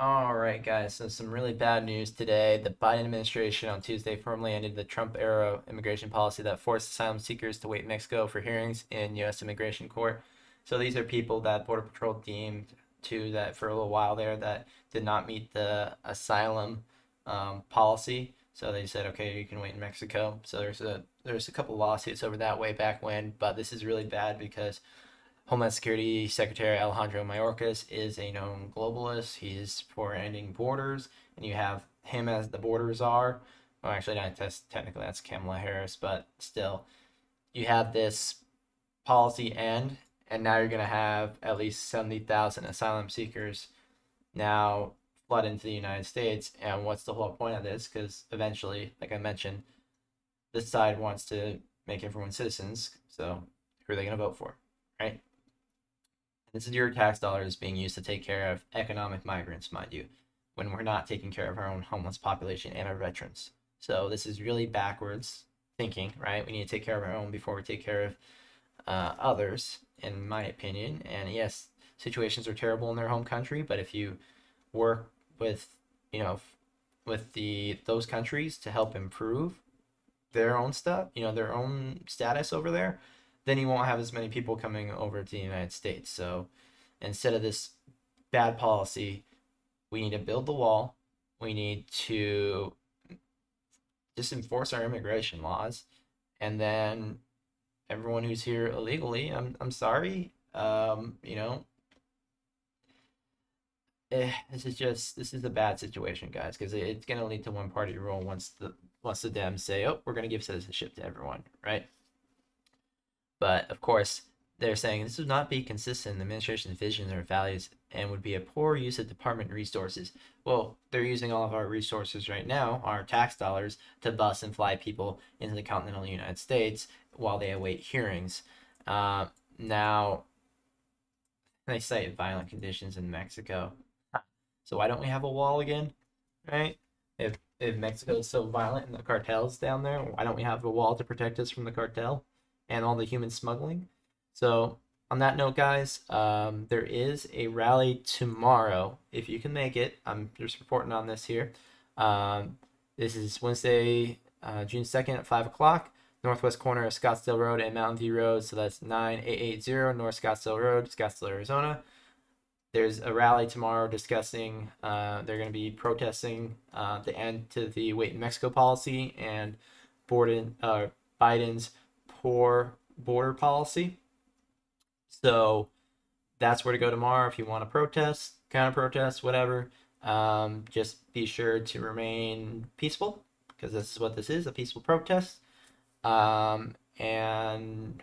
All right, guys. So some really bad news today. The Biden administration on Tuesday formally ended the Trump-era immigration policy that forced asylum seekers to wait in Mexico for hearings in U.S. immigration court. So these are people that Border Patrol deemed to that for a little while there that did not meet the asylum policy. So they said, okay, you can wait in Mexico. So there's a couple lawsuits over that way back when, but this is really bad because Homeland Security Secretary Alejandro Mayorkas is a known globalist. He's for ending borders, and you have him as the border czar. Well, actually, not technically, that's Kamala Harris, but still, you have this policy end, and now you're going to have at least 70,000 asylum seekers now flood into the United States. And what's the whole point of this? Because eventually, like I mentioned, this side wants to make everyone citizens, so who are they going to vote for, right? This is your tax dollars being used to take care of economic migrants, mind you, when we're not taking care of our own homeless population and our veterans. So this is really backwards thinking, right? We need to take care of our own before we take care of others, in my opinion. And yes, situations are terrible in their home country, but if you work with, you know, with those countries to help improve their own stuff, you know, their own status over there, then you won't have as many people coming over to the United States. So instead of this bad policy, we need to build the wall. We need to just enforce our immigration laws. And then everyone who's here illegally, I'm sorry, you know, this is a bad situation, guys, because it's going to lead to one party rule once the Dems say, oh, we're going to give citizenship to everyone, right? But, of course, they're saying this would not be consistent in the administration's vision or values and would be a poor use of department resources. Well, they're using all of our resources right now, our tax dollars, to bus and fly people into the continental United States while they await hearings. Now, they cite violent conditions in Mexico. So why don't we have a wall again, right? If Mexico is so violent and the cartels down there, why don't we have a wall to protect us from the cartel and all the human smuggling? So on that note, guys, there is a rally tomorrow. If you can make it, I'm just reporting on this here. This is Wednesday, June 2nd at 5 o'clock, northwest corner of Scottsdale Road and Mountain View Road. So that's 9880 North Scottsdale Road, Scottsdale, Arizona. There's a rally tomorrow discussing, they're going to be protesting the end to the wait in Mexico policy and Biden's poor border policy. So that's where to go tomorrow if you want to protest, counter-protest, whatever. Just be sure to remain peaceful, because this is what this is, a peaceful protest. And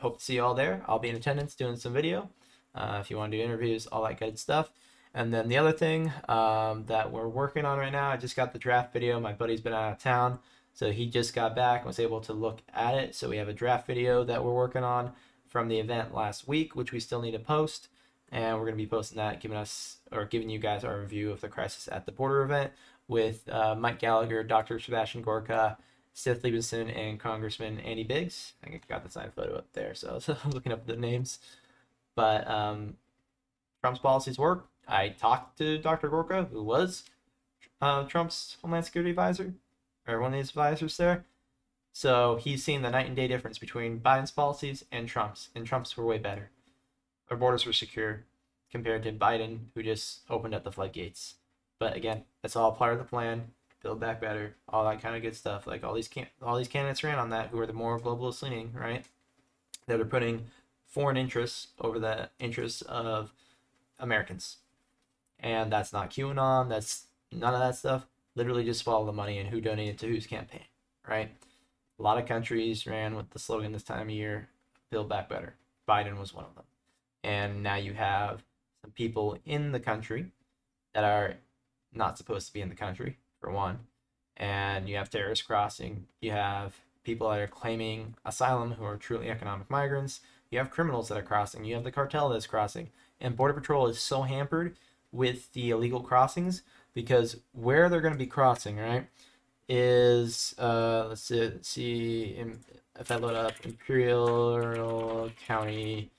hope to see you all there. I'll be in attendance doing some video if you want to do interviews, all that good stuff. And then the other thing that we're working on right now, I just got the draft video. My buddy's been out of town, so he just got back and was able to look at it. So we have a draft video that we're working on from the event last week, which we still need to post. And we're going to be posting that, giving you guys our review of the Crisis at the Border event with Mike Gallagher, Dr. Sebastian Gorka, Seth Liebenson, and Congressman Andy Biggs. I think I got the signed photo up there, so I was looking up the names. But Trump's policies work. I talked to Dr. Gorka, who was Trump's Homeland Security Advisor, or one of his advisors there. So he's seen the night and day difference between Biden's policies and Trump's. And Trump's were way better. Our borders were secure compared to Biden, who just opened up the floodgates. But again, that's all part of the plan. Build back better. All that kind of good stuff. Like all these candidates ran on that, who are the more globalist leaning, right? That are putting foreign interests over the interests of Americans. And that's not QAnon. That's none of that stuff. Literally just follow the money and who donated to whose campaign, right? A lot of countries ran with the slogan this time of year, build back better. Biden was one of them. And now you have some people in the country that are not supposed to be in the country, for one. And you have terrorists crossing. You have people that are claiming asylum who are truly economic migrants. You have criminals that are crossing. You have the cartel that's crossing. And Border Patrol is so hampered with the illegal crossings, because where they're going to be crossing, right, is, let's see if I load up Imperial County,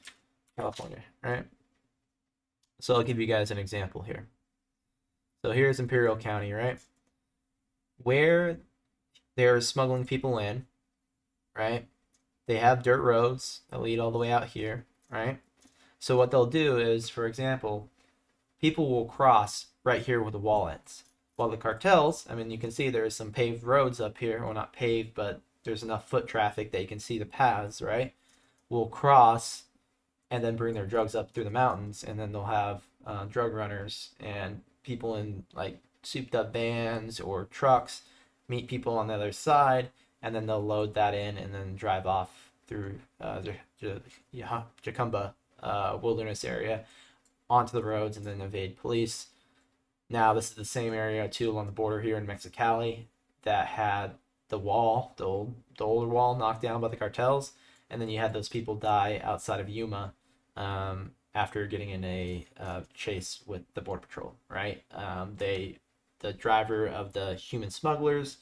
California, right? So I'll give you guys an example here. So here's Imperial County, right? Where they're smuggling people in, right? They have dirt roads that lead all the way out here, right? So what they'll do is, for example, people will cross right here with the wallets. While the cartels, I mean, you can see there is some paved roads up here. Well, not paved, but there's enough foot traffic that you can see the paths, right? Will cross and then bring their drugs up through the mountains, and then they'll have drug runners and people in like souped up vans or trucks meet people on the other side, and then they'll load that in and then drive off through Jacumba wilderness area onto the roads and then evade police. Now this is the same area too along the border here in Mexicali that had the wall, the older wall knocked down by the cartels, and then you had those people die outside of Yuma after getting in a chase with the border patrol, right? The driver of the human smugglers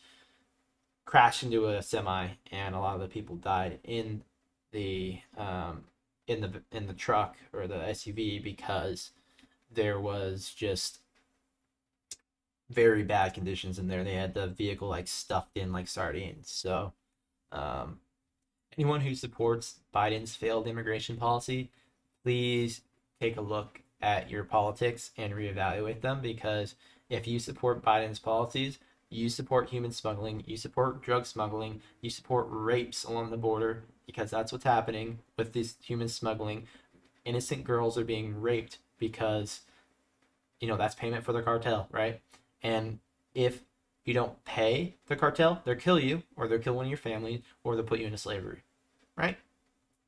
crashed into a semi, and a lot of the people died in the truck or the SUV because there was just very bad conditions in there. They had the vehicle like stuffed in like sardines. So anyone who supports Biden's failed immigration policy, please take a look at your politics and reevaluate them, because if you support Biden's policies, you support human smuggling, you support drug smuggling, you support rapes along the border, because that's what's happening with this human smuggling. Innocent girls are being raped because, you know, that's payment for the cartel, right? And if you don't pay the cartel, they'll kill you, or they'll kill one of your family, or they'll put you into slavery, right?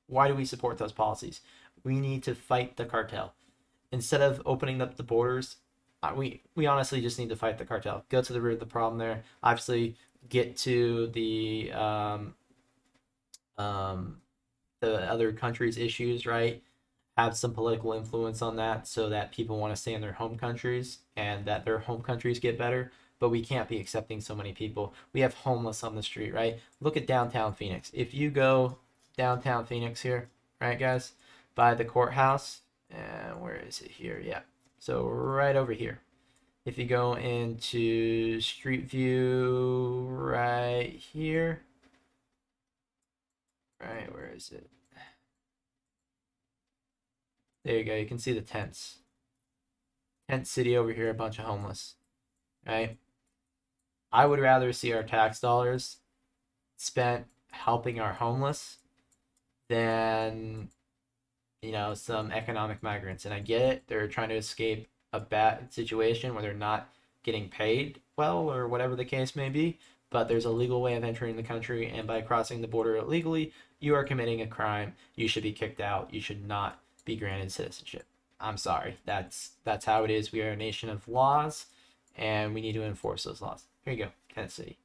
Why do we support those policies? We need to fight the cartel. Instead of opening up the borders, we honestly just need to fight the cartel. Go to the root of the problem there. Obviously, get to the other countries' issues, right? Have some political influence on that so that people want to stay in their home countries and that their home countries get better. But we can't be accepting so many people. We have homeless on the street, right? Look at downtown Phoenix. If you go downtown Phoenix here, right, guys, by the courthouse, and where is it here? Yeah. So right over here, if you go into Street View right here, right, where is it? There you go. You can see the tents. Tent city over here, a bunch of homeless, right? I would rather see our tax dollars spent helping our homeless than, you know, some economic migrants. And I get it, they're trying to escape a bad situation where they're not getting paid well or whatever the case may be, but there's a legal way of entering the country, and by crossing the border illegally, you are committing a crime. You should be kicked out. You should not be granted citizenship. I'm sorry, that's how it is. We are a nation of laws, and we need to enforce those laws. Here you go, Tennessee.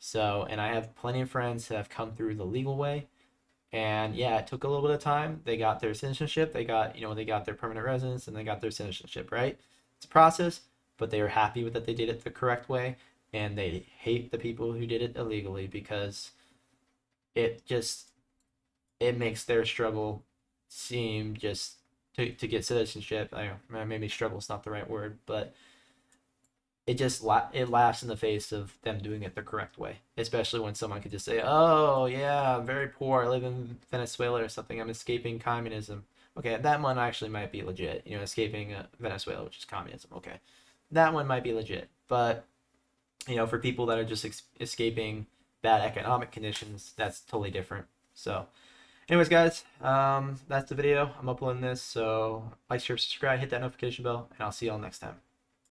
So, and I have plenty of friends that have come through the legal way. And yeah, it took a little bit of time. They got their citizenship. They got, you know, they got their permanent residence, and they got their citizenship, right? It's a process, but they were happy with that they did it the correct way, and they hate the people who did it illegally, because it makes their struggle seem just to get citizenship. I don't, maybe struggle's not the right word, but it just laughs in the face of them doing it the correct way, especially when someone could just say, oh, yeah, I'm very poor. I live in Venezuela or something. I'm escaping communism. Okay, that one actually might be legit, you know, escaping Venezuela, which is communism. Okay, that one might be legit. But, you know, for people that are just escaping bad economic conditions, that's totally different. So anyways, guys, that's the video. I'm uploading this. So like, share, subscribe, hit that notification bell, and I'll see y'all next time.